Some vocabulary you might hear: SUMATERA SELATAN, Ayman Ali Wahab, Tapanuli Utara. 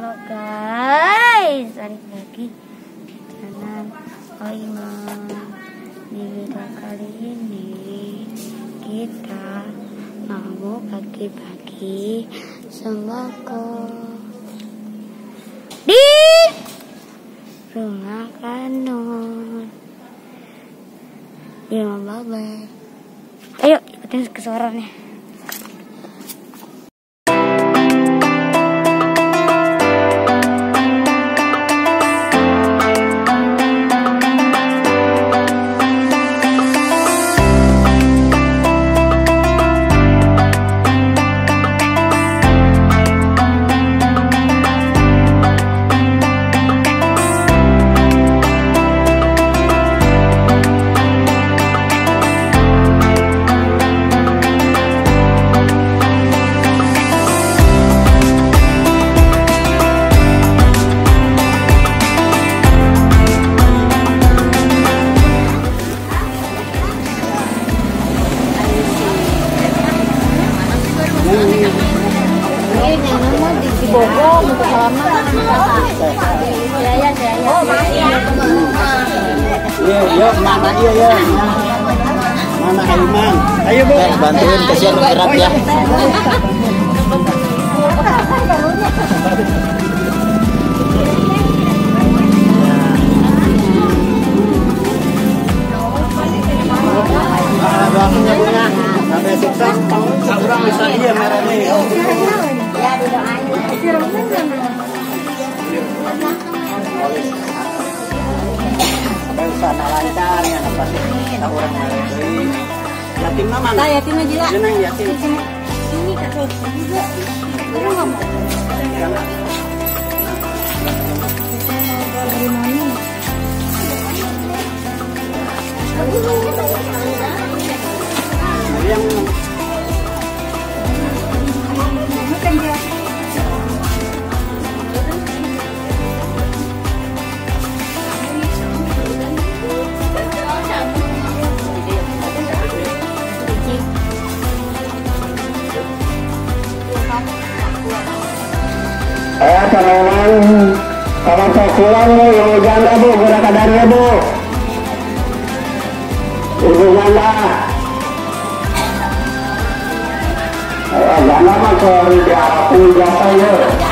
halo guys, balik lagi di channel Ayman. Di video kali ini kita mau bagi-bagi sembako di rumah kanun di rumah babe. Ayo ikutin kesuarannya. Bogor untuk halaman. Oh, masih ya. Iya, mana dia ya? Mana Aiman? Ayo, Bu. Bantuin kesian berat ya. Sampai sukses, seorang bisa dia merah nih. Ya, doain. Sana lancar yang apa sih? Orang dari yatim mana? Saya yatim aja lah. Jeneng yatim. Ini kak Ros juga. Belum kamu. Kalau saya pulang nih, ibu janda bu, guna kadarnya bu. Ibu janda. Janda mah kalau di Arab pun biasa ya.